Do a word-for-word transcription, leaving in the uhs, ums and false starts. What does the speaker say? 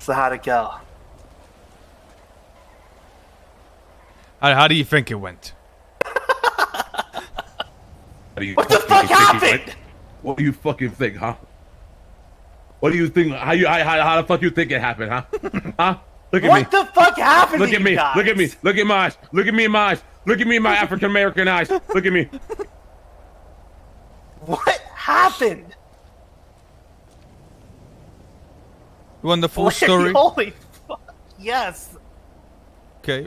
So how'd it go? How, how do you think it went? How do you what the fuck happened? What do you fucking think, huh? What do you think? How you? How, how, how the fuck you think it happened, huh? Huh? Look at what me. What the fuck happened? Look to at you me. Guys? Look at me. Look at my eyes. Look at me in my eyes. Look at me in my African American eyes. Look at me. What happened? You want the full story? Holy fuck! Yes. Okay.